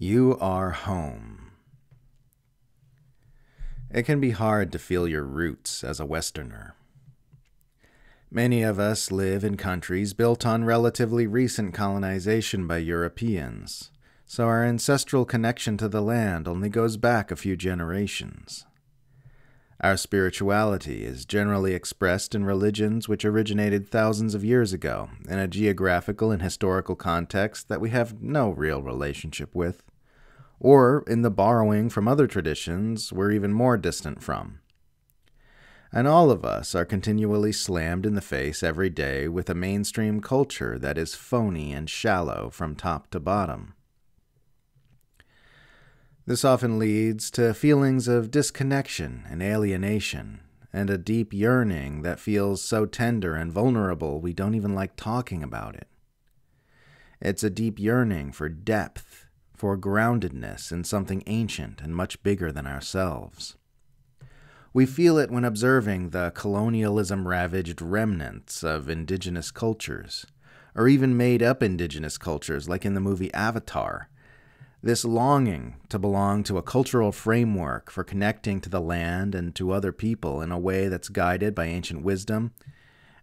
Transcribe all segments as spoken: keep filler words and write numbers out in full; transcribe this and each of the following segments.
You are home. It can be hard to feel your roots as a Westerner. Many of us live in countries built on relatively recent colonization by Europeans, so our ancestral connection to the land only goes back a few generations. Our spirituality is generally expressed in religions which originated thousands of years ago in a geographical and historical context that we have no real relationship with, or in the borrowing from other traditions we're even more distant from. And all of us are continually slammed in the face every day with a mainstream culture that is phony and shallow from top to bottom. This often leads to feelings of disconnection and alienation, and a deep yearning that feels so tender and vulnerable we don't even like talking about it. It's a deep yearning for depth, for groundedness in something ancient and much bigger than ourselves. We feel it when observing the colonialism-ravaged remnants of indigenous cultures, or even made-up indigenous cultures like in the movie Avatar. This longing to belong to a cultural framework for connecting to the land and to other people in a way that's guided by ancient wisdom,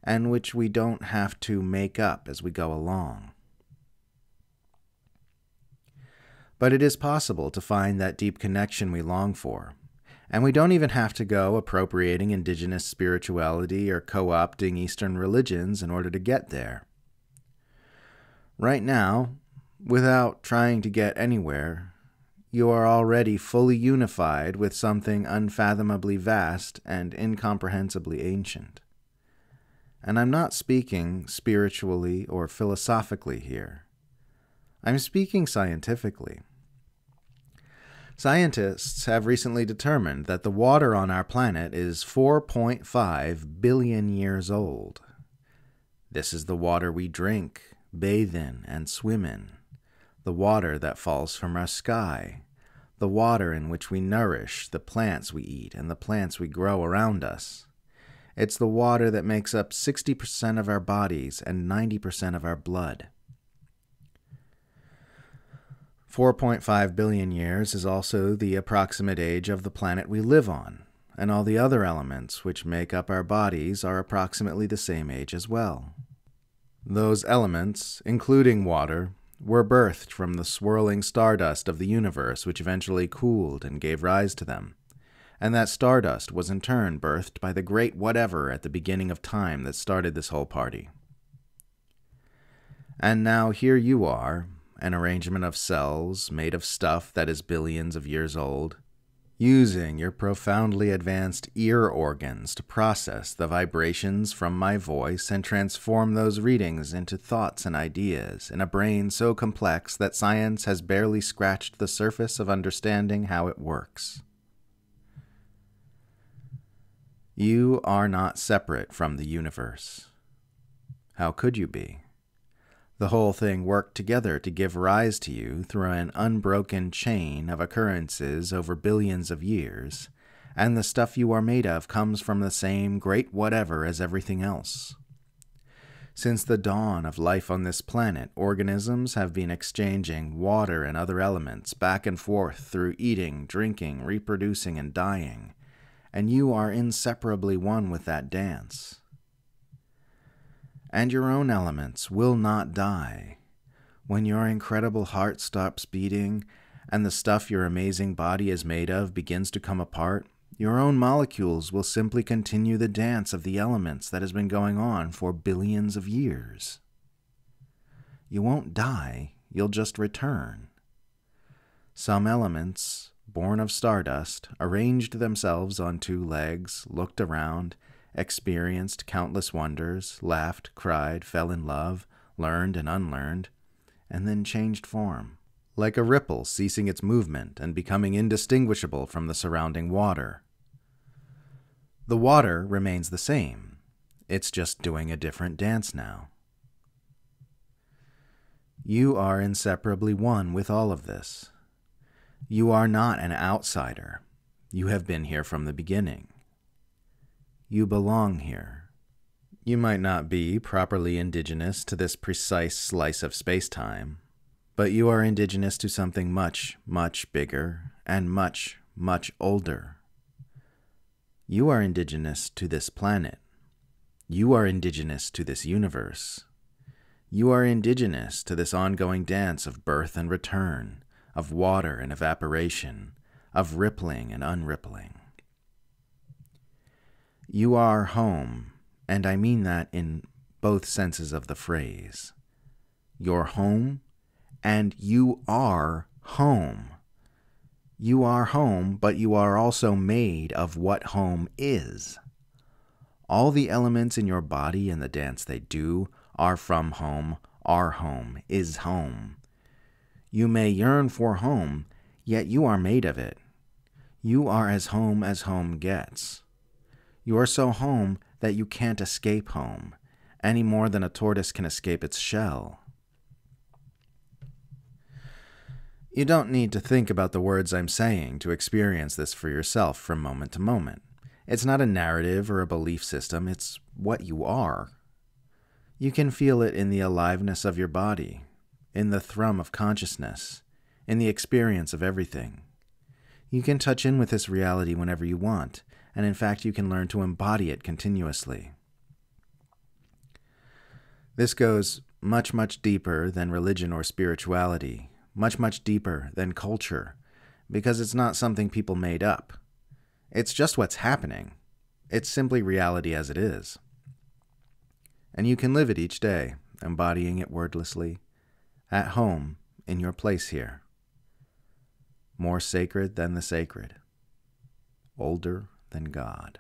and which we don't have to make up as we go along. But it is possible to find that deep connection we long for, and we don't even have to go appropriating indigenous spirituality or co-opting Eastern religions in order to get there. Right now, without trying to get anywhere, you are already fully unified with something unfathomably vast and incomprehensibly ancient. And I'm not speaking spiritually or philosophically here. I'm speaking scientifically. Scientists have recently determined that the water on our planet is four point five billion years old. This is the water we drink, bathe in, and swim in, the water that falls from our sky, the water in which we nourish the plants we eat and the plants we grow around us. It's the water that makes up sixty percent of our bodies and ninety percent of our blood. four point five billion years is also the approximate age of the planet we live on, and all the other elements which make up our bodies are approximately the same age as well. Those elements, including water, were birthed from the swirling stardust of the universe, which eventually cooled and gave rise to them, and that stardust was in turn birthed by the great whatever at the beginning of time that started this whole party. And now here you are, an arrangement of cells made of stuff that is billions of years old, using your profoundly advanced ear organs to process the vibrations from my voice and transform those readings into thoughts and ideas in a brain so complex that science has barely scratched the surface of understanding how it works. You are not separate from the universe. How could you be? The whole thing worked together to give rise to you through an unbroken chain of occurrences over billions of years, and the stuff you are made of comes from the same great whatever as everything else. Since the dawn of life on this planet, organisms have been exchanging water and other elements back and forth through eating, drinking, reproducing, and dying, and you are inseparably one with that dance. And your own elements will not die. When your incredible heart stops beating and the stuff your amazing body is made of begins to come apart, your own molecules will simply continue the dance of the elements that has been going on for billions of years. You won't die, you'll just return. Some elements, born of stardust, arranged themselves on two legs, looked around, experienced countless wonders, laughed, cried, fell in love, learned and unlearned, and then changed form, like a ripple ceasing its movement and becoming indistinguishable from the surrounding water. The water remains the same. It's just doing a different dance now. You are inseparably one with all of this. You are not an outsider. You have been here from the beginning. You belong here. You might not be properly indigenous to this precise slice of space-time, but you are indigenous to something much, much bigger and much, much older. You are indigenous to this planet. You are indigenous to this universe. You are indigenous to this ongoing dance of birth and return, of water and evaporation, of rippling and unrippling. You are home, and I mean that in both senses of the phrase. You're home, and you are home. You are home, but you are also made of what home is. All the elements in your body and the dance they do are from home, are home, is home. You may yearn for home, yet you are made of it. You are as home as home gets. You are so home that you can't escape home, any more than a tortoise can escape its shell. You don't need to think about the words I'm saying to experience this for yourself from moment to moment. It's not a narrative or a belief system, it's what you are. You can feel it in the aliveness of your body, in the thrum of consciousness, in the experience of everything. You can touch in with this reality whenever you want, and in fact you can learn to embody it continuously. This goes much, much deeper than religion or spirituality, much, much deeper than culture, because it's not something people made up. It's just what's happening. It's simply reality as it is. And you can live it each day, embodying it wordlessly, at home, in your place here. More sacred than the sacred, older than God.